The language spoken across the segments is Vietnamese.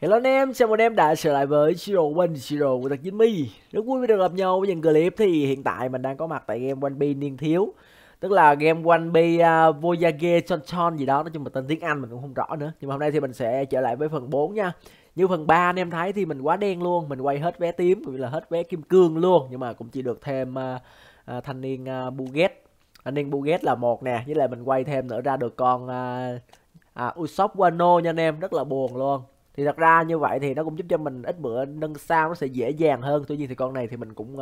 Hello anh em, chào mừng em đã trở lại với Zoro Win, Zoro của Thật Jimmy. Rất vui được gặp nhau với những clip. Thì hiện tại mình đang có mặt tại game One Piece Niên Thiếu, tức là game One Piece Voyage Chonchon gì đó, nói chung là tên tiếng Anh mình cũng không rõ nữa. Nhưng mà hôm nay thì mình sẽ trở lại với phần 4 nha. Như phần 3 anh em thấy thì mình quá đen luôn, mình quay hết vé tím cũng như là hết vé kim cương luôn, nhưng mà cũng chỉ được thêm thanh niên Buget. Thanh niên Buget là một nè, với lại mình quay thêm nữa ra được con Usopp Wano nha anh em, rất là buồn luôn. Thì thật ra như vậy thì nó cũng giúp cho mình ít bữa nâng sao nó sẽ dễ dàng hơn. Tuy nhiên thì con này thì mình cũng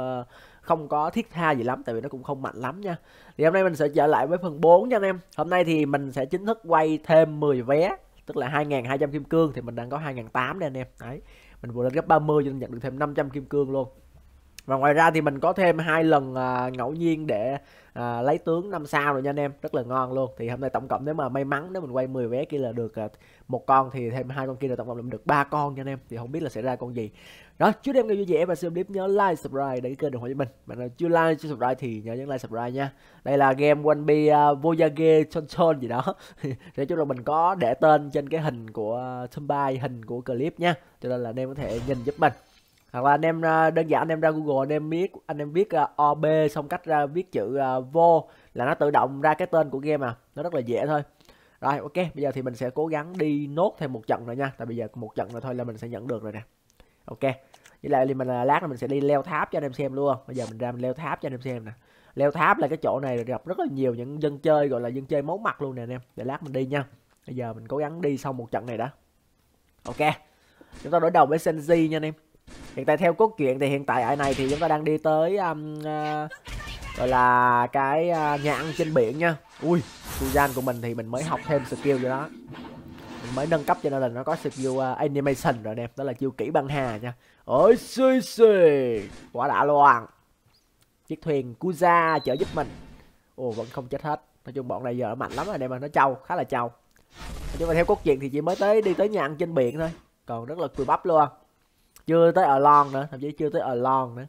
không có thiết tha gì lắm, tại vì nó cũng không mạnh lắm nha. Thì hôm nay mình sẽ trở lại với phần 4 nha anh em. Hôm nay thì mình sẽ chính thức quay thêm 10 vé, tức là 2.200 kim cương. Thì mình đang có 2.800 nè anh em. Đấy, mình vừa lên gấp 30 cho nên nhận được thêm 500 kim cương luôn. Và ngoài ra thì mình có thêm 2 lần ngẫu nhiên để lấy tướng 5 sao rồi nha anh em, rất là ngon luôn. Thì hôm nay tổng cộng nếu mà may mắn, nếu mình quay 10 vé kia là được một con, thì thêm 2 con kia là tổng cộng là được 3 con nha anh em. Thì không biết là sẽ ra con gì. Đó, chúc em nghe vui vẻ và xem clip nhớ like, subscribe để kênh ủng hộ cho mình. Mà nào chưa like, chưa subscribe thì nhớ nhấn like, subscribe nha. Đây là game One Piece Voyage Chonchon gì đó. Nói chung là mình có để tên trên cái hình của thumbnail, hình của clip nha, cho nên là anh em có thể nhìn giúp mình. Hoặc là anh em đơn giản anh em ra Google, anh em viết OB xong cách ra viết chữ vô là nó tự động ra cái tên của game à, nó rất là dễ thôi. Rồi ok, bây giờ thì mình sẽ cố gắng đi nốt thêm một trận nữa nha, tại bây giờ một trận rồi thôi là mình sẽ nhận được rồi nè. Ok, với lại mình lát là mình sẽ đi leo tháp cho anh em xem luôn. Bây giờ mình ra mình leo tháp cho anh em xem nè. Leo tháp là cái chỗ này gặp rất là nhiều những dân chơi, gọi là dân chơi máu mặt luôn nè anh em. Để lát mình đi nha. Bây giờ mình cố gắng đi xong một trận này đã. Ok, chúng ta đối đầu với Senji nha anh em. Hiện tại theo cốt truyện thì hiện tại ở này thì chúng ta đang đi tới gọi là cái nhà ăn trên biển nha. Ui, Kuzan của mình thì mình mới học thêm skill cho đó, mình mới nâng cấp cho nên là nó có skill animation rồi nè, đó là chiêu kỹ băng hà nha. Ôi xì xì, quá đã loạn. Chiếc thuyền Kuzan trợ giúp mình. Ồ, vẫn không chết hết. Nói chung bọn này giờ nó mạnh lắm rồi nè, mà nó trâu, khá là trâu. Nhưng mà theo cốt truyện thì chỉ mới đi tới nhà ăn trên biển thôi, còn rất là cùi bắp luôn. Chưa tới ở lon nữa, thậm chí chưa tới ở lon nữa,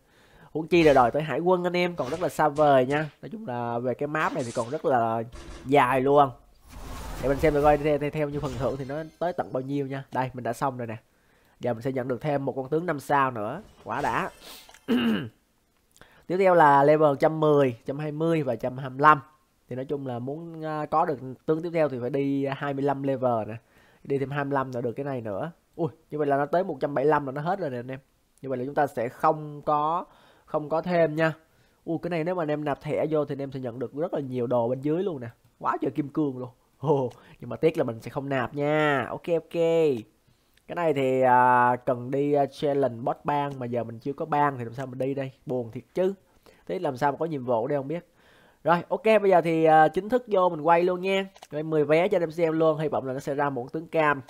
huống chi là đòi tới hải quân anh em, còn rất là xa vời nha. Nói chung là về cái map này thì còn rất là dài luôn. Để mình xem được coi theo như phần thưởng thì nó tới tận bao nhiêu nha. Đây mình đã xong rồi nè. Giờ mình sẽ nhận được thêm một con tướng 5 sao nữa, quá đã. Tiếp theo là level 110, 120 và 125. Thì nói chung là muốn có được tướng tiếp theo thì phải đi 25 level nè, đi thêm 25 là được cái này nữa. Ui, như vậy là nó tới 175 là nó hết rồi nè anh em. Như vậy là chúng ta sẽ không có thêm nha. Ui, cái này nếu mà anh em nạp thẻ vô thì anh em sẽ nhận được rất là nhiều đồ bên dưới luôn nè. Quá trời kim cương luôn. Ồ, nhưng mà tiếc là mình sẽ không nạp nha. Ok ok. Cái này thì cần đi challenge boss bang, mà giờ mình chưa có bang thì làm sao mình đi đây, buồn thiệt chứ. Thế làm sao mà có nhiệm vụ đây không biết. Rồi ok, bây giờ thì chính thức vô mình quay luôn nha. Rồi 10 vé cho anh em xem luôn, hy vọng là nó sẽ ra một tướng cam.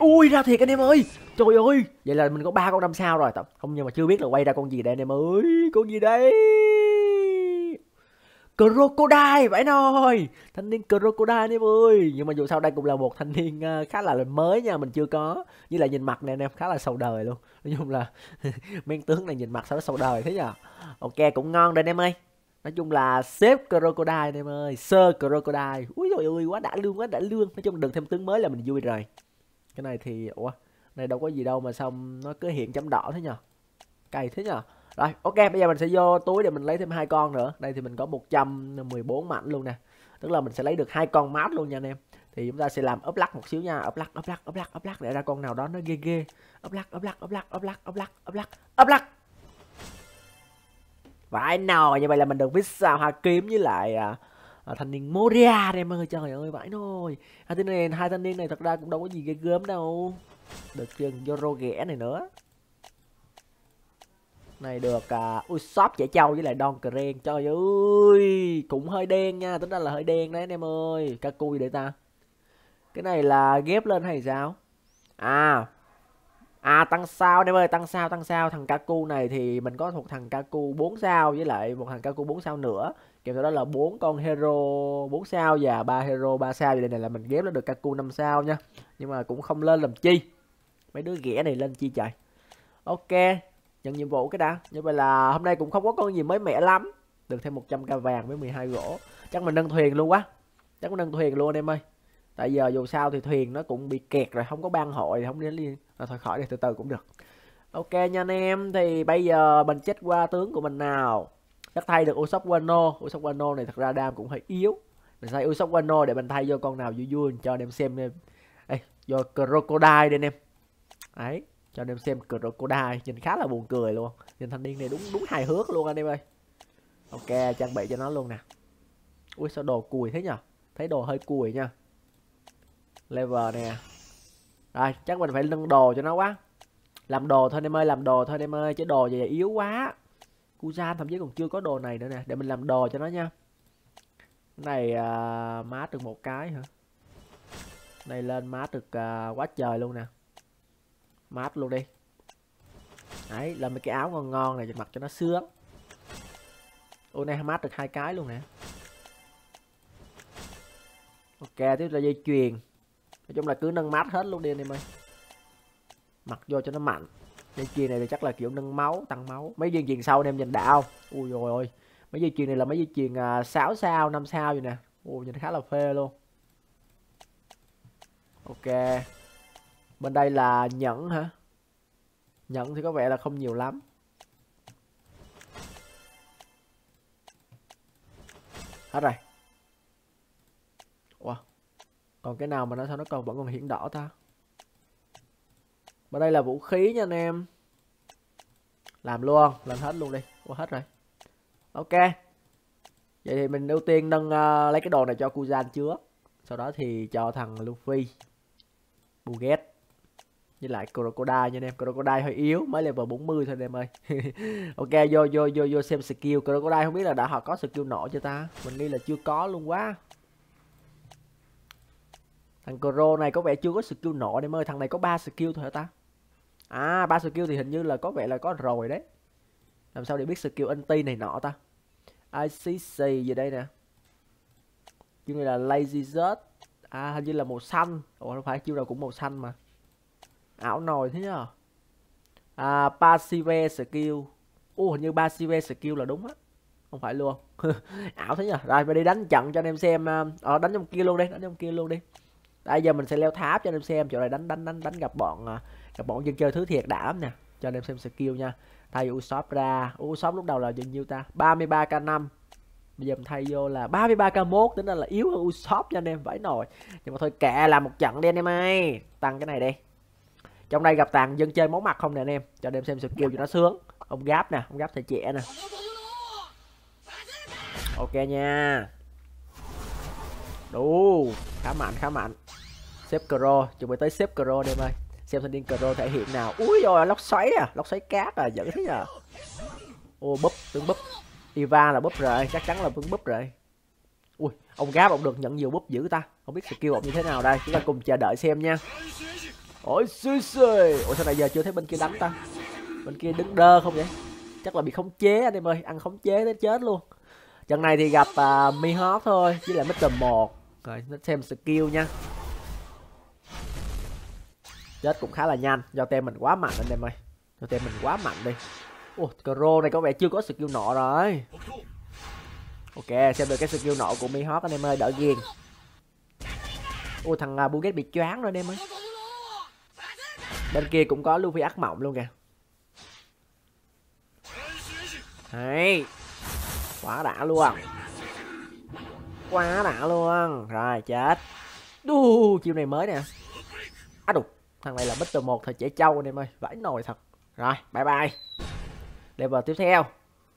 Ui, ra thiệt anh em ơi. Trời ơi, vậy là mình có 3 con 5 sao rồi. Không, nhưng mà chưa biết là quay ra con gì đây anh em ơi. Con gì đấy? Crocodile vậy thôi. Thanh niên Crocodile anh em ơi. Nhưng mà dù sao đây cũng là một thanh niên khá là mới nha, mình chưa có. Với lại nhìn mặt này anh em khá là sầu đời luôn. Nói chung là men tướng này nhìn mặt sao nó sầu đời thế nhờ. Ok, cũng ngon đây anh em ơi. Nói chung là sếp Crocodile anh em ơi, Sir Crocodile. Úi trời ơi, quá đã lương, quá đã lương. Nói chung được thêm tướng mới là mình vui rồi. Cái này thì, ủa, này đâu có gì đâu mà xong nó cứ hiện chấm đỏ thế nhờ, cày thế nhờ. Rồi, ok, bây giờ mình sẽ vô túi để mình lấy thêm 2 con nữa. Đây thì mình có 114 mảnh luôn nè. Tức là mình sẽ lấy được 2 con mát luôn nha anh em. Thì chúng ta sẽ làm ốp lắc một xíu nha, ốp lắc để ra con nào đó nó ghê ghê. Ốp lắc. Vãi nồi, như vậy là mình được Vista hoa kiếm với lại thanh niên Moria đây em ơi. Trời ơi vãi nồi, hai thanh niên này thật ra cũng đâu có gì ghê gớm đâu. Được chừng Zoro ghẻ này nữa này, được Usopp trẻ trâu với lại Don Cren. Trời ơi, cũng hơi đen nha, tính ra là hơi đen đấy anh em ơi. Kaku gì để ta, cái này là ghép lên hay sao? Tăng sao anh em ơi, tăng sao. Thằng Kaku này thì mình có thuộc thằng Kaku 4 sao với lại một thằng Kaku 4 sao nữa. Kèm theo đó là 4 con hero 4 sao và 3 hero 3 sao. Vậy này là mình ghép nó được Kaku 5 sao nha. Nhưng mà cũng không lên làm chi. Mấy đứa ghẻ này lên chi trời. Ok, nhận nhiệm vụ cái đã. Như vậy là hôm nay cũng không có con gì mới mẻ lắm. Được thêm 100k vàng với 12 gỗ. Chắc mình nâng thuyền luôn anh em ơi. Tại giờ dù sao thì thuyền nó cũng bị kẹt rồi, không có ban hội, không nên liên thôi khỏi đi, từ từ cũng được. Ok nha anh em, thì bây giờ mình chết qua tướng của mình nào. Chắc thay được Usopp Wano. Usopp Wano này thật ra đam cũng hơi yếu. Mình thay Usopp Wano để mình thay vô con nào vui vui cho anh em xem em. Ê, vô Crocodile đi anh em. Đấy, cho anh em xem Crocodile, nhìn khá là buồn cười luôn. Nhìn thanh niên này đúng hài hước luôn anh em ơi. Ok, trang bị cho nó luôn nè. Ui sao đồ cùi thế nhở? Thấy đồ hơi cùi nha. Level nè. Rồi, chắc mình phải nâng đồ cho nó quá. Làm đồ thôi em ơi, làm đồ thôi em ơi, chứ đồ vậy yếu quá. Kuzan thậm chí còn chưa có đồ này nữa nè, để mình làm đồ cho nó nha. Cái này mát được một cái hả? Này lên mát được quá trời luôn nè. Mát luôn đi. Đấy, làm mấy cái áo ngon ngon này mặc cho nó sướng. Ôi này mát được hai cái luôn nè. Ok, tiếp là dây chuyền. Nói chung là cứ nâng mát hết luôn đi anh em ơi. Mặc vô cho nó mạnh. Dây chuyền này thì chắc là kiểu nâng máu, tăng máu. Mấy dây chuyền sau anh em nhìn đạo. Ui dồi ôi. Mấy dây chuyền này là mấy dây chuyền 6 sao, 5 sao vậy nè. Ui nhìn khá là phê luôn. Ok. Bên đây là nhẫn hả? Nhẫn thì có vẻ là không nhiều lắm. Hết rồi. Wow. Còn cái nào mà nó sao nó còn vẫn còn hiển đỏ ta? Bên đây là vũ khí nha anh em. Làm luôn, làm hết luôn đi. Wow, hết rồi. Ok. Vậy thì mình ưu tiên nâng lấy cái đồ này cho Kuzan trước. Sau đó thì cho thằng Luffy, Buget với lại Crocodile nha anh em. Crocodile hơi yếu, mới level 40 thôi anh em ơi. Ok, vô xem skill Crocodile, không biết là đã họ có skill nổ chưa ta? Mình nghĩ là chưa có luôn quá. Thằng Cro này có vẻ chưa có skill nổ em ơi, thằng này có 3 skill thôi hả ta? À, 3 skill thì hình như là có vẻ là có rồi đấy. Làm sao để biết skill anti này nọ ta? ICC gì đây nè. Chiêu này là Lazy Zert. À, hình như là màu xanh. Ủa, không phải, chiêu nào cũng màu xanh mà. Ảo nồi thế nhờ. À, Passive skill. Ủa, hình như Passive skill là đúng á. Không phải luôn. Ảo thế nhờ. Rồi, mình đi đánh trận cho anh em xem. Đánh trong kia luôn đi, đánh trong kia luôn đi. Bây giờ mình sẽ leo tháp cho anh em xem, chỗ này đánh gặp bọn dân chơi thứ thiệt đã lắm nè, cho anh em xem skill nha. Thay Usopp ra. Usopp lúc đầu là bao nhiêu ta? 33k5. Bây giờ mình thay vô là 33k1, tính ra là yếu hơn Usopp cho anh em vãi nồi. Nhưng mà thôi kệ, làm một trận đi anh em ơi. Tăng cái này đi. Trong đây gặp tàn dân chơi máu mặt không nè anh em, cho anh em xem skill cho nó sướng. Ông gáp nè, ông gáp thể trẻ nè. Ok nha. Đủ, khá mạnh, khá mạnh. Xếp Cro, chuẩn bị tới xếp Cro đây em ơi. Xem thanh niên Cro thể hiện nào. Úi rồi lốc xoáy à, lốc xoáy cát à, giỡn thế nhờ. Ô búp, tướng búp. Iva là búp rồi, chắc chắn là tướng búp rồi. Ui, ông gáp ông được nhận nhiều búp dữ ta. Không biết skill ông như thế nào đây, chúng ta cùng chờ đợi xem nha. Ôi xui xui. Ủa sao này giờ chưa thấy bên kia đánh ta? Bên kia đứng đơ không vậy? Chắc là bị khống chế anh em ơi, ăn khống chế tới chết luôn. Trận này thì gặp Mihawk thôi, với lại Mr. 1. Rồi, nó xem skill nha. Chết cũng khá là nhanh, do tem mình quá mạnh anh em ơi. Do tem mình quá mạnh đi. Ủa, Cro này có vẻ chưa có skill nọ rồi. Ok, xem được cái skill nọ của Mihawk anh em ơi, đỡ ghiền. Ủa, thằng Buget bị choáng rồi anh em ơi. Bên kia cũng có Luffy ác mộng luôn kìa. Đấy. Quá đã luôn. Quá đã luôn. Rồi chết. Đu, chiêu này mới nè. Á đù, thằng này là Mr. 1 thời trẻ trâu anh em ơi, vãi nồi thật. Rồi, bye bye. Level tiếp theo.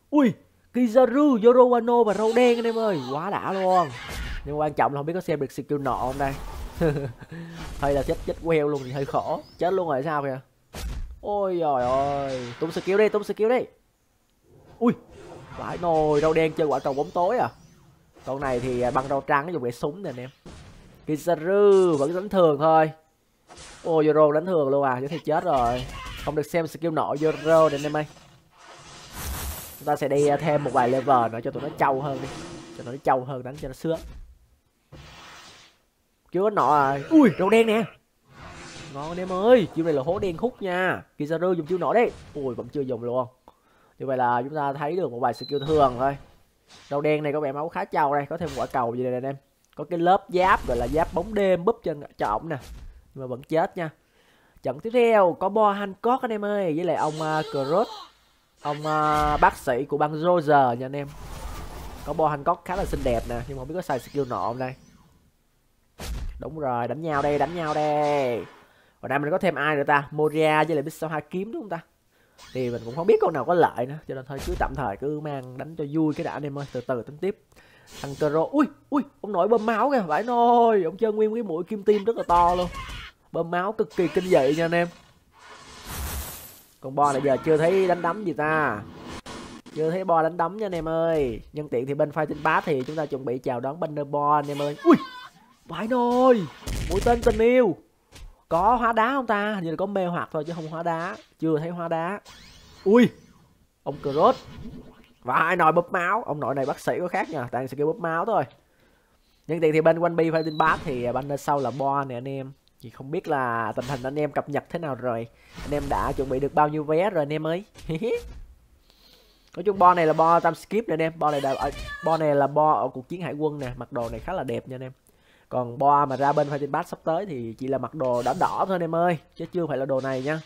Ui, Kizaru, Zoro Wano và râu đen anh em ơi, quá đã luôn. Nhưng quan trọng là không biết có xem được skill nọ không đây. Hay là chết queo luôn thì hơi khổ. Chết luôn rồi sao kìa. Ôi giời ơi, tung skill đi, tung skill đi. Ui. Vãi nồi, râu đen chơi quả cầu bóng tối à. Con này thì băng rau trắng dùng để súng nè anh em. Kizaru vẫn đánh thường thôi. Ô Zoro đánh thường luôn à, chứ thì chết rồi. Không được xem skill nọ Zoro nè anh em ơi. Chúng ta sẽ đi thêm một vài level nữa cho tụi nó trâu hơn đi. Cho tụi nó trâu hơn, đánh cho nó sướng. Chưa có nọ à. Ui, râu đen nè. Ngon anh em ơi, chiêu này là hố đen hút nha. Kizaru dùng chiêu nọ đi. Ui, vẫn chưa dùng luôn. Như vậy là chúng ta thấy được một vài skill thường thôi. Đầu đen này có vẻ máu khá trâu đây, có thêm quả cầu gì đây anh em. có cái lớp giáp gọi là giáp bóng đêm búp trên cho ổng nè, nhưng mà vẫn chết nha. Trận tiếp theo có Bo Hancock anh em ơi, với lại ông Cross, ông bác sĩ của băng Roger nha anh em. Có Bo Hancock khá là xinh đẹp nè, nhưng mà không biết có xài skill nộ không đây. Đúng rồi, đánh nhau đây, đánh nhau đây. Hồi nãy mình có thêm ai nữa ta, Moria với lại Vista hai kiếm đúng không ta? Thì mình cũng không biết con nào có lợi nữa, cho nên thôi cứ tạm thời cứ mang đánh cho vui cái đã anh em ơi, từ từ tính tiếp. Thằng Zoro, ui, ông nội bơm máu kìa, vãi nồi, ông chơi nguyên cái mũi kim tim rất là to luôn. Bơm máu cực kỳ kinh dị nha anh em. Còn Bo này giờ chưa thấy đánh đấm gì ta. Chưa thấy Bo đánh đấm nha anh em ơi. Nhân tiện thì bên Fighting Pass thì chúng ta chuẩn bị chào đón Banner Bo anh em ơi. Ui, vãi nồi, mũi tên tình yêu. Có hóa đá không ta? Hình như là có mê hoặc thôi chứ không hóa đá. Chưa thấy hóa đá. Ui, ông Cross. Vãi nồi bóp máu. Ông nội này bác sĩ có khác nha, tại sẽ kêu bóp máu thôi. Nhân tiện thì bên One Piece Fighting Pass thì banner sau là Bo nè anh em. Thì không biết là tình hình anh em cập nhật thế nào rồi, anh em đã chuẩn bị được bao nhiêu vé rồi anh em ơi. Nói chung Bo này là Bo tam skip nè anh em. Bo này là Bo ở cuộc chiến hải quân nè. Mặc đồ này khá là đẹp nha anh em. Còn Bo mà ra bên Fighting Pass sắp tới thì chỉ là mặc đồ đỏ đỏ thôi anh em ơi, chứ chưa phải là đồ này nha.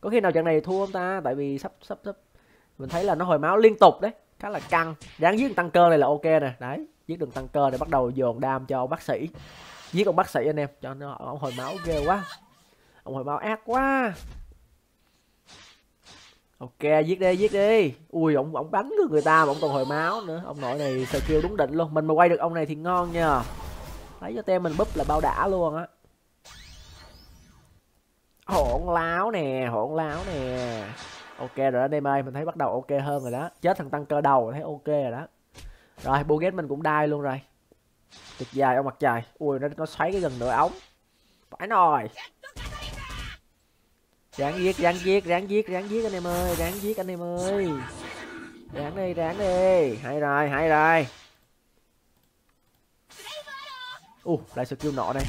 Có khi nào trận này thua không ta? Tại vì sắp mình thấy là nó hồi máu liên tục đấy, khá là căng. Ráng giết đường tăng cơ này là ok nè. Đấy, giết đường tăng cơ để bắt đầu dồn đam cho ông bác sĩ. Giết ông bác sĩ anh em, cho nó ông hồi máu ghê quá. Ông hồi máu ác quá. Ok, giết đi, giết đi. Ui, ông bắn được người ta mà ông còn hồi máu nữa. Ông nội này skill đúng định luôn. Mình mà quay được ông này thì ngon nha. Lấy cho tem mình búp là bao đã luôn á. Hỗn láo nè, hỗn láo nè. Ok rồi đó anh em ơi, mình thấy bắt đầu ok hơn rồi đó. Chết thằng tăng cơ đầu thấy ok rồi đó. Rồi Buget mình cũng đai luôn rồi. Tuyệt dài ông mặt trời. Ui nó xoáy cái gần nửa ống. Phải nồi. Ráng giết, ráng giết, ráng giết, ráng giết anh em ơi, ráng giết anh em ơi. Ráng đi, ráng đi. Hay rồi, hay rồi. Lại skill nộ đây.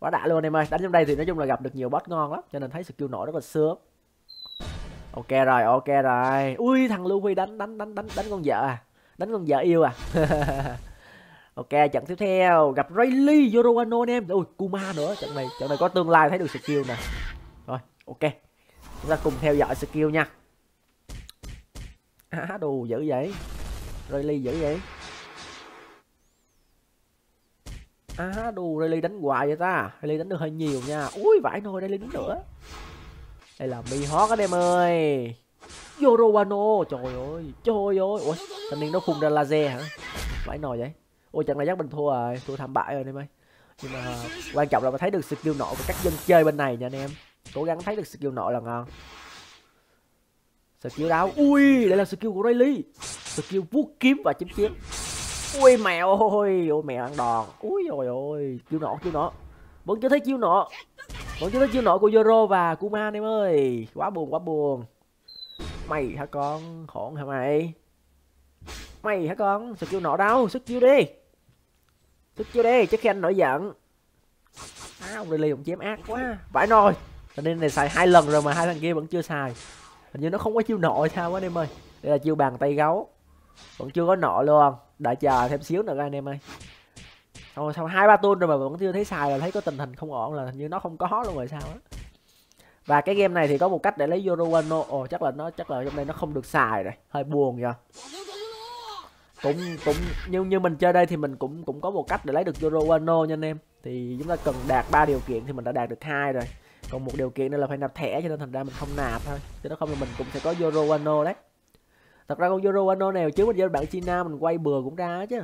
Quá đã luôn anh em ơi. Đánh trong đây thì nói chung là gặp được nhiều boss ngon lắm, cho nên thấy skill nộ rất là sướng. Ok rồi, ok rồi. Ui thằng Lưu Huy đánh con vợ à. Đánh con vợ yêu à. Ok, trận tiếp theo gặp Rayleigh, Zoro Wano anh em. Ui Kuma nữa, trận này có tương lai thấy được skill nè. Rồi, ok. Chúng ta cùng theo dõi skill nha. Á đù dữ vậy. Rayleigh dữ vậy. Á đù, Rayleigh đánh hoài vậy ta. Rayleigh đánh được hơi nhiều nha. Ui vãi nồi, Rayleigh đánh nữa. Đây là Mihawk anh em ơi. Zoro Wano, trời ơi, trời ơi. Ui, thanh niên nó phun ra laser hả? Vãi nồi vậy. Ôi trận này chắc mình thua rồi, thua thảm bại rồi anh em ơi. Nhưng mà quan trọng là mình thấy được skill nộ của các dân chơi bên này nha anh em. Cố gắng thấy được skill nộ là ngon. Skill đáo. Ui, đây là skill của Rayleigh. Skill vuốt kiếm và chém kiếm. Ui mèo ơi, ôi mèo ăn đòn. Ui rồi ôi, chiêu nộ, chiêu nộ. Vẫn chưa thấy chiêu nộ. Vẫn chưa thấy chiêu nộ của Zoro và Kuma anh em ơi. Quá buồn, quá buồn. Mày hả con, hỗn hả mày? Mày hả con, sức chiêu nộ đâu, sức chiêu đi. Sức chiêu đi, trước khi anh nổi giận. Ông Rayleigh cũng chém ác quá. Vãi nồi, cho nên này xài 2 lần rồi mà 2 thằng kia vẫn chưa xài. Hình như nó không có chiêu nộ sao quá anh em ơi. Đây là chiêu bàn tay gấu. Vẫn chưa có nộ luôn. Đợi chờ thêm xíu nữa anh em ơi. Thôi xong 2-3 tuần rồi mà vẫn chưa thấy xài là thấy có tình hình không ổn, là hình như nó không có luôn rồi sao á. Và cái game này thì có một cách để lấy Zoro Wano. Ồ chắc là trong đây nó không được xài rồi. Hơi buồn nha. Cũng như mình chơi đây thì mình cũng có một cách để lấy được Zoro Wano nha anh em. Thì chúng ta cần đạt 3 điều kiện thì mình đã đạt được 2 rồi. Còn một điều kiện nữa là phải nạp thẻ, cho nên thành ra mình không nạp thôi. Chứ nó không là mình cũng sẽ có Zoro Wano đấy. Thật ra con Zoro Wano này chứ mình với bạn China mình quay bừa cũng ra chứ.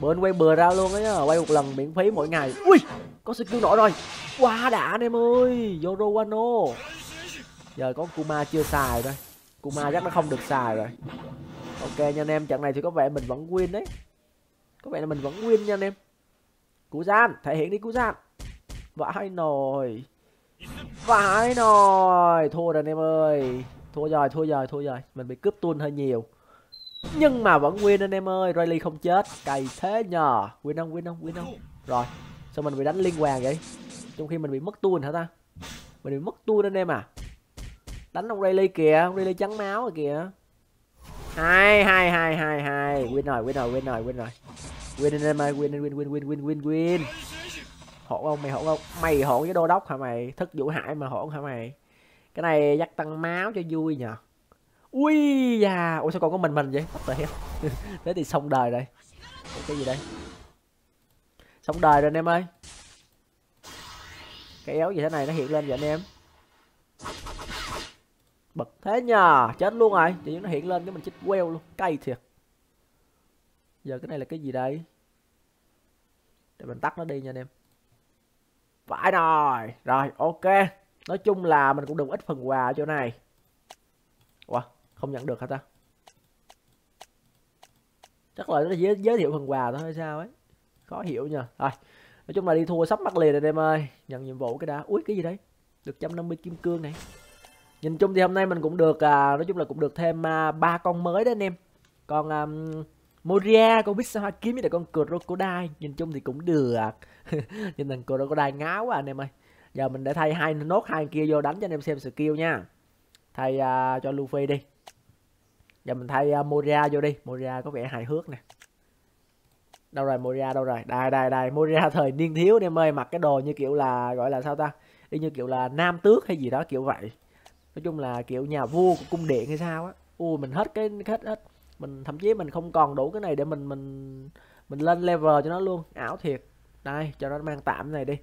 Bữa anh quay bừa ra luôn á, quay 1 lần miễn phí mỗi ngày. Ui, có skill nổi rồi. Quá đã anh em ơi, Zoro Wano. Giờ có Kuma chưa xài thôi. Kuma chắc nó không được xài rồi. Ok nha anh em, trận này thì có vẻ mình vẫn win đấy. Có vẻ là mình vẫn win nha anh em. Kuzan, thể hiện đi Kuzan. Vãi nồi. Vãi nồi, thua rồi anh em ơi. Thua rồi. Mình bị cướp tuôn hơi nhiều. Nhưng mà vẫn win anh em ơi. Rayleigh không chết. Cày thế nhờ. Win không. Rồi. Sao mình bị đánh liên hoàn vậy? Trong khi mình bị mất tuôn hả ta? Mình bị mất tuôn anh em à? Đánh ông Rayleigh kìa. Ông Rayleigh trắng máu rồi kìa. Hai. Win rồi. Win lên mày, win. Hỗn không mày, hỗn không? Mày hỗn với đô đốc hả mày? Thức Vũ Hải mà hỗn hả mày? Cái này dắt tăng máu cho vui nhờ. Ui da, ủa sao còn có mình vậy? Thế thì xong đời rồi. Cái gì đây? Xong đời rồi anh em ơi. Cái éo gì thế này nó hiện lên vậy anh em? Bật thế nhờ, chết luôn rồi. Chỉ nó hiện lên cái mình chích queo luôn, cay thiệt. Giờ cái này là cái gì đây? Để mình tắt nó đi nha anh em. Phải rồi, rồi ok. Nói chung là mình cũng được ít phần quà ở chỗ này. Ủa, không nhận được hả ta? Chắc là nó giới thiệu phần quà thôi hay sao ấy. Khó hiểu nha. Rồi, nói chung là đi thua sắp mắc liền rồi anh em ơi. Nhận nhiệm vụ cái đã. Ui cái gì đấy? Được 150 kim cương này. Nhìn chung thì hôm nay mình cũng được, nói chung là cũng được thêm 3 con mới đấy anh em. Còn Moria, con Vista Hoa Kiếm với lại con Crocodile. Nhìn chung thì cũng được. Nhìn thằng Crocodile ngáo quá anh em ơi. Giờ mình để thay nốt hai kia vô đánh cho anh em xem skill nha. Thay cho Luffy đi. Giờ mình thay Moria vô đi. Moria có vẻ hài hước nè. Đâu rồi Moria, đâu rồi? Đây đây đây, Moria thời niên thiếu anh em ơi, mặc cái đồ như kiểu là gọi là sao ta? Y như kiểu là nam tước hay gì đó kiểu vậy. Nói chung là kiểu nhà vua của cung điện hay sao á. Ui mình hết cái hết. Mình thậm chí mình không còn đủ cái này để mình lên level cho nó luôn, ảo thiệt. Đây, cho nó mang tạm này đi.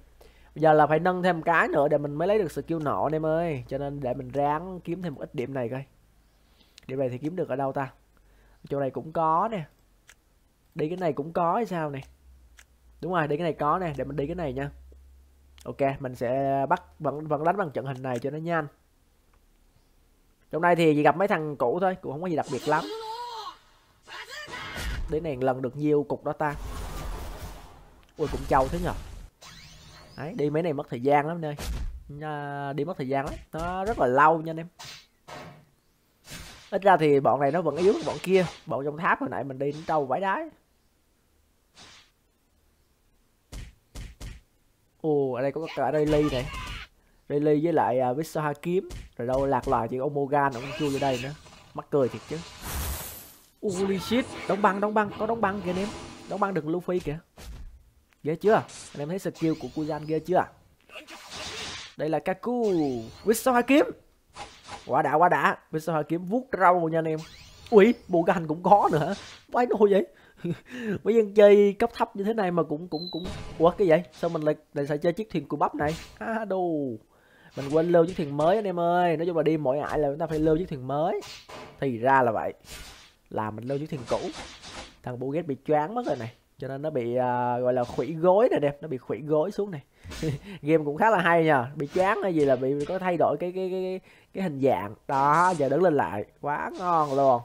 Bây giờ là phải nâng thêm cái nữa để mình mới lấy được skill nọ anh em ơi. Cho nên để mình ráng kiếm thêm một ít điểm này coi. Điểm này thì kiếm được ở đâu ta? Chỗ này cũng có nè. Đi cái này cũng có hay sao nè. Đúng rồi, đi cái này có nè, để mình đi cái này nha. Ok, mình sẽ bắt vẫn đánh bằng trận hình này cho nó nhanh. Trong đây thì chỉ gặp mấy thằng cũ thôi, cũng không có gì đặc biệt lắm. Đến này lần được nhiều cục đó ta. Ui cũng trâu thế nhờ. Đấy, đi mấy này mất thời gian lắm nơi. Đi mất thời gian lắm. Nó rất là lâu nha anh em. Ít ra thì bọn này nó vẫn yếu hơn bọn kia. Bọn trong tháp hồi nãy mình đi nó trâu vãi đái. Ồ, ở đây có cả Rayleigh này. Rayleigh với lại Vista Hoa Kiếm. Rồi đâu lạc loài chuyện ông Morgan nó cũng chui vô đây nữa. Mắc cười thiệt chứ. Holy shit, đóng băng, có đóng băng kìa anh em. Đóng băng được Luffy kìa. Ghê chưa? Anh em thấy skill của Kuzan ghê chưa? Đây là Kaku, Vista Hoa Kiếm. Quá đã. Vista Hoa Kiếm vuốt râu nha anh em. Ui, bộ hành cũng có nữa hả? Vãi nồi vậy. Mấy dân chơi cấp thấp như thế này mà cũng ủa cái vậy? Sao mình lại sẽ chơi chiếc thuyền của bắp này? À đù. Mình quên lưu chiếc thuyền mới anh em ơi. Nói chung là đi mỗi ải là chúng ta phải lưu chiếc thuyền mới. Thì ra là vậy. Là mình lưu chiếc thuyền cũ. Thằng Buget bị choáng mất rồi này. Cho nên nó bị gọi là khủy gối này đẹp. Nó bị khủy gối xuống này. Game cũng khá là hay nhờ. Bị choáng hay gì là bị có thay đổi cái hình dạng. Đó, giờ đứng lên lại. Quá ngon luôn.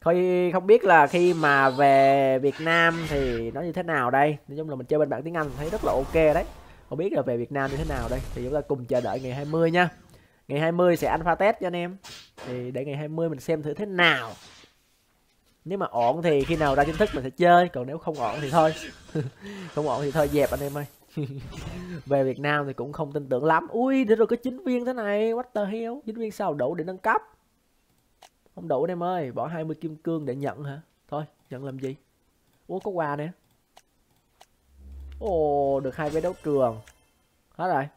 Thôi không biết là khi mà về Việt Nam thì nó như thế nào đây. Nói chung là mình chơi bên bản tiếng Anh thấy rất là ok đấy. Không biết là về Việt Nam như thế nào đây. Thì chúng ta cùng chờ đợi ngày 20 nha. Ngày 20 sẽ alpha test cho anh em. Thì để ngày 20 mình xem thử thế nào. Nếu mà ổn thì khi nào ra chính thức mình sẽ chơi. Còn nếu không ổn thì thôi. Không ổn thì thôi dẹp anh em ơi. Về Việt Nam thì cũng không tin tưởng lắm. Ui để rồi có 9 viên thế này. What the hell. 9 viên sao đủ để nâng cấp. Không đủ anh em ơi. Bỏ 20 kim cương để nhận hả. Thôi nhận làm gì. Ủa có quà nè. Ồ được 2 vé đấu trường. Hết rồi.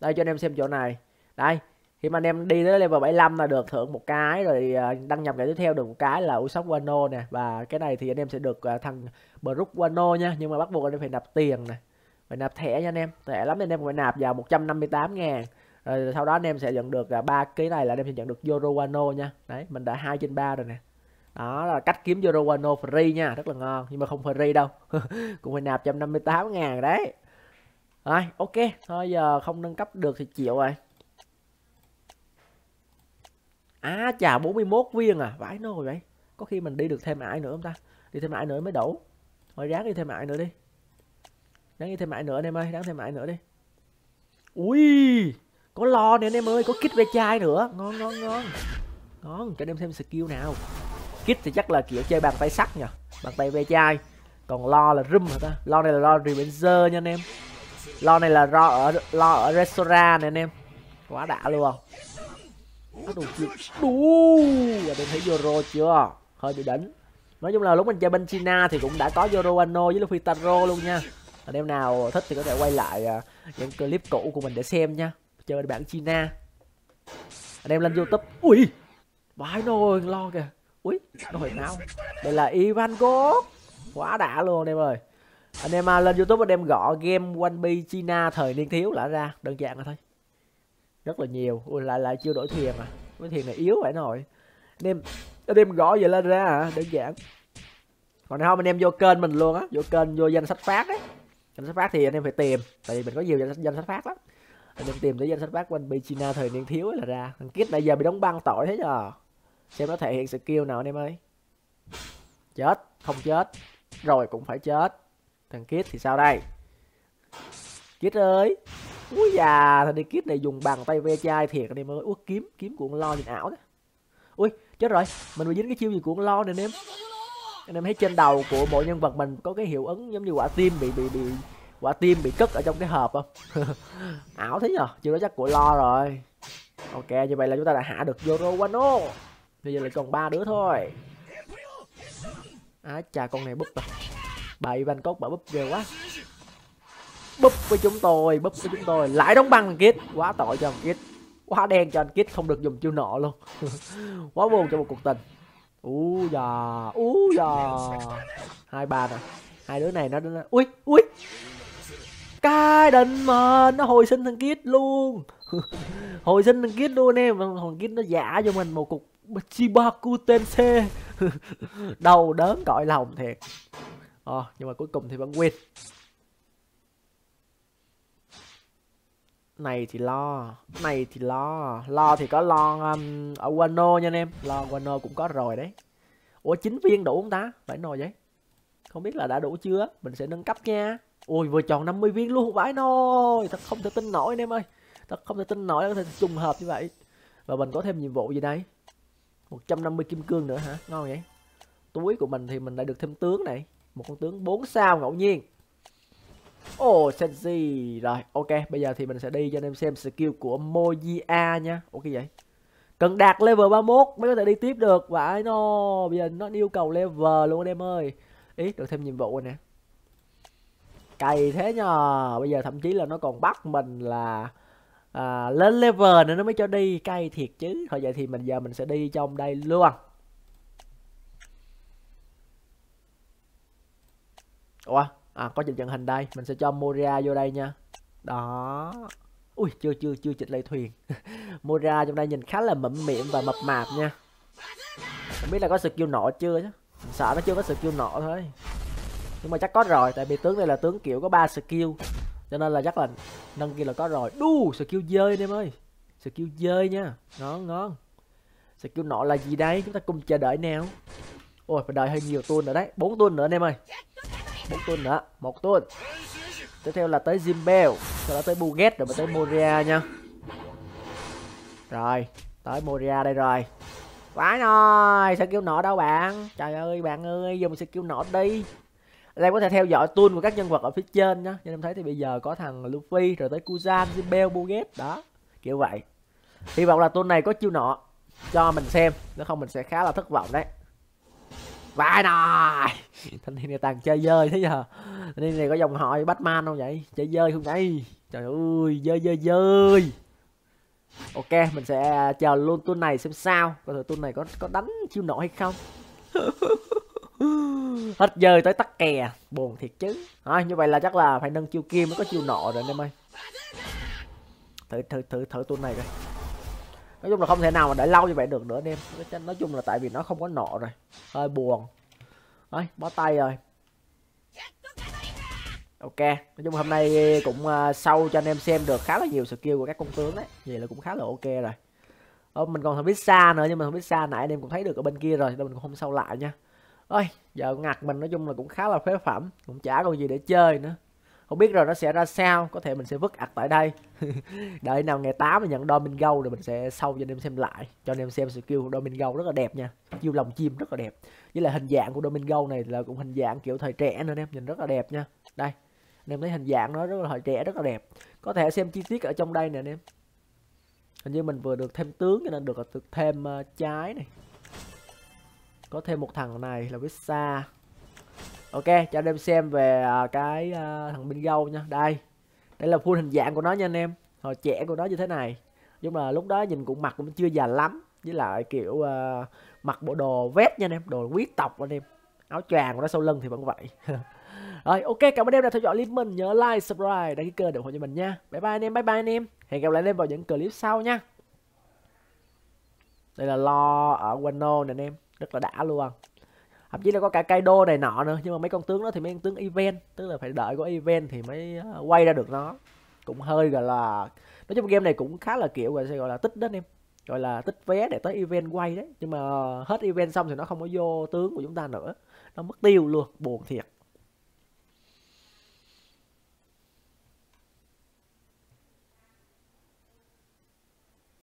Đây cho anh em xem chỗ này. Đây. Khi mà anh em đi tới level 75 là được thưởng một cái. Rồi đăng nhập cái tiếp theo được một cái là Usopp Wano nè. Và cái này thì anh em sẽ được thằng Brook Wano nha. Nhưng mà bắt buộc anh em phải nạp tiền nè. Phải nạp thẻ nha anh em. Thẻ lắm anh em phải nạp vào 158.000. Rồi sau đó anh em sẽ nhận được ba cái này là anh em sẽ nhận được Zoro Wano nha. Đấy mình đã 2/3 rồi nè. Đó là cách kiếm Zoro Wano free nha. Rất là ngon. Nhưng mà không free đâu. Cũng phải nạp 158.000 đấy. Rồi ok. Thôi giờ không nâng cấp được thì chịu rồi. À chà 41 viên à. Vãi nồi vậy. Có khi mình đi được thêm ải nữa không ta. Đi thêm ải nữa mới đủ. Thôi ráng đi thêm ải nữa đi. Ráng đi thêm ải nữa anh em ơi. Ráng thêm ải nữa đi. Ui có Law nè anh em ơi. Có Kid ve chai nữa. Ngon cho anh em xem skill nào. Kid thì chắc là kiểu chơi bàn tay sắt nhờ. Bàn tay ve chai. Còn Law là room hả ta. Law này là Law Revenger nha anh em. Law này là Law ở restaurant nè anh em. Quá đã luôn. Đủ, anh em thấy Zoro chưa? Hơi bị đỉnh. Nói chung là lúc mình chơi bên China thì cũng đã có Zoro Wano với Luffy Taro luôn nha. Anh em nào thích thì có thể quay lại những clip cũ của mình để xem nha. Chơi bản China. Anh em lên YouTube. Ui, vãi nồi Lo kìa. Ui, nó hồi nào. Đây là Ivankov. Quá đã luôn anh em ơi. Anh em lên YouTube anh em gõ game One Piece China thời niên thiếu là ra. Đơn giản là thôi. Rất là nhiều. Ui, lại chưa đổi thuyền à. Cái thuyền này yếu vậy nồi. Anh em gõ vậy lên ra hả? Đơn giản. Còn không anh em vô kênh mình luôn á. Vô kênh vô danh sách phát á. Danh sách phát thì anh em phải tìm. Tại vì mình có nhiều danh sách phát lắm. Anh em tìm tới danh sách phát One Piece China thời niên thiếu là ra. Thằng Kid nãy giờ bị đóng băng tội thế nhờ. Xem nó thể hiện skill nào anh em ơi. Chết. Không chết. Rồi cũng phải chết. Thằng Kid thì sao đây? Kid ơi. Úi già. Thằng Kid này dùng bàn tay ve chai thiệt anh em ơi. Úi kiếm. Kiếm của con Lo nhìn ảo đó. Ui chết rồi. Mình bị dính cái chiêu gì của con Lo này anh em. Anh em thấy trên đầu của bộ nhân vật mình có cái hiệu ứng giống như quả tim bị quả tim bị cất ở trong cái hộp không? Ảo thế nhờ. Chưa đó chắc của Lo rồi. Ok như vậy là chúng ta đã hạ được Zoro Wano. Bây giờ lại còn 3 đứa thôi. Á à, chà con này búp rồi. Bà Ivankov bà búp ghê quá. Búp với chúng tôi. Búp với chúng tôi. Lại đóng băng Kid. Quá tội cho Kid. Quá đen cho anh Kid không được dùng chiêu nọ luôn. Quá buồn cho một cuộc tình. Úi giò. Úi giò. Hai bà nè. Hai đứa này nó. Ui. Ui. Cái định mà nó hồi sinh thằng Kid luôn. Hồi sinh thằng Kid luôn em. Thằng Kid nó giả cho mình một cục Chibaku Tensei. Đầu đớn cõi lòng thiệt. Nhưng mà cuối cùng thì vẫn win. Này thì Lo. Này thì Lo. Lo thì có Lo ở Wano nha anh em. Lo Wano cũng có rồi đấy. Ủa 9 viên đủ không ta? Phải nồi vậy. Không biết là đã đủ chưa. Mình sẽ nâng cấp nha. Ôi vừa chọn 50 viên luôn. Vãi nồi. Thật không thể tin nổi anh em ơi. Thật không thể tin nổi. Có thể trùng hợp như vậy. Và mình có thêm nhiệm vụ gì đây? 150 kim cương nữa hả? Ngon vậy. Túi của mình thì mình lại được thêm tướng này. Một con tướng 4 sao ngẫu nhiên. Ồ Senji. Rồi ok. Bây giờ thì mình sẽ đi cho anh em xem skill của Moria nha. Ok vậy. Cần đạt level 31 mới có thể đi tiếp được. Vãi nồi. Bây giờ nó yêu cầu level luôn anh em ơi. Ý được thêm nhiệm vụ rồi nè. Cày thế nhờ. Bây giờ thậm chí là nó còn bắt mình là lên level nữa nó mới cho đi. Cay thiệt chứ. Thôi vậy thì giờ mình sẽ đi trong đây luôn. Ủa có chỉnh trận hình đây. Mình sẽ cho Moria vô đây nha. Đó. Ui chưa chỉnh lại thuyền. Moria trong đây nhìn khá là mịn miệng và mập mạp nha. Không biết là có skill nọ chưa chứ. Mình sợ nó chưa có skill nọ thôi. Nhưng mà chắc có rồi. Tại vì tướng này là tướng kiểu có 3 skill. Cho nên là chắc là nâng kia là có rồi. Đu skill dơi em ơi. Skill dơi nha. Ngon ngon. Skill nọ là gì đây? Chúng ta cùng chờ đợi nào. Ôi phải đợi hơi nhiều tuần nữa đấy. 4 tuần nữa anh em ơi. 4 tuần nữa. 1 tuần. Tiếp theo là tới Zimbel. Sau đó tới Buget. Rồi mới tới Moria nha. Rồi. Tới Moria đây rồi. Vãi nồi. Skill nọ đâu bạn. Trời ơi bạn ơi. Dùng skill nọ đi. Đây có thể theo dõi tool của các nhân vật ở phía trên nhá. Như em thấy thì bây giờ có thằng Luffy rồi tới Kuzan, Zimbel, Buget đó. Kiểu vậy. Hy vọng là tool này có chiêu nọ cho mình xem, nếu không mình sẽ khá là thất vọng đấy. Vãi nồi. Thanh niên này tàn chơi dơi thế giờ. Thanh niên này có dòng họ như Batman không vậy? Chơi dơi không vậy? Trời ơi, dơi. Ok, mình sẽ chờ luôn tool này xem sao, coi thử tool này có đánh chiêu nọ hay không. Hết dơi tới tắc kè. Buồn thiệt chứ. Thôi như vậy là chắc là phải nâng chiêu kia mới có chiêu nọ rồi anh em ơi. Thử tool này coi. Nói chung là không thể nào mà để lâu như vậy được nữa anh em. Nói chung là tại vì nó không có nọ rồi. Hơi buồn. Đấy bó tay rồi. Ok. Nói chung hôm nay cũng sâu cho anh em xem được khá là nhiều skill của các con tướng đấy. Vậy là cũng khá là ok rồi. Mình còn thằng Vista nữa. Nhưng mà thằng Vista nãy anh em cũng thấy được ở bên kia rồi. Nên mình cũng không sâu lại nha. Ôi, giờ ngặt mình nói chung là cũng khá là phế phẩm. Cũng chả còn gì để chơi nữa. Không biết rồi nó sẽ ra sao. Có thể mình sẽ vứt ặt tại đây. Đợi nào ngày 8 mình nhận Domino Gou. Rồi mình sẽ sâu cho anh em xem lại. Cho anh em xem skill của Domino Gou rất là đẹp nha. Chiêu lòng chim rất là đẹp. Với lại hình dạng của Domino Gou này là cũng hình dạng kiểu thời trẻ nữa anh em. Nhìn rất là đẹp nha. Đây, anh em thấy hình dạng nó rất là thời trẻ rất là đẹp. Có thể xem chi tiết ở trong đây nè anh em. Hình như mình vừa được thêm tướng cho nên được thêm trái này. Có thêm một thằng này là Vista. Ok, cho anh em xem về cái thằng Binh Gâu nha. Đây, đây là full hình dạng của nó nha anh em. Hồi trẻ của nó như thế này. Nhưng mà lúc đó nhìn cũng mặt cũng chưa già lắm. Với lại kiểu mặc bộ đồ vest nha anh em. Đồ quý tộc anh em. Áo choàng của nó sau lưng thì vẫn vậy. Rồi, ok, cảm ơn anh em đã theo dõi clip mình. Nhớ like, subscribe, đăng ký kênh để ủng hộ cho mình nha. Bye bye anh em. Hẹn gặp lại anh em vào những clip sau nha. Đây là Law ở Wano nè anh em. Rất là đã luôn. Thậm chí là có cả Kaido này nọ nữa. Nhưng mà mấy con tướng đó thì mấy con tướng event. Tức là phải đợi có event thì mới quay ra được nó. Cũng hơi gọi là... Nói chung game này cũng khá là kiểu gọi là tích đó anh em. Gọi là tích vé để tới event quay đấy. Nhưng mà hết event xong thì nó không có vô tướng của chúng ta nữa. Nó mất tiêu luôn. Buồn thiệt.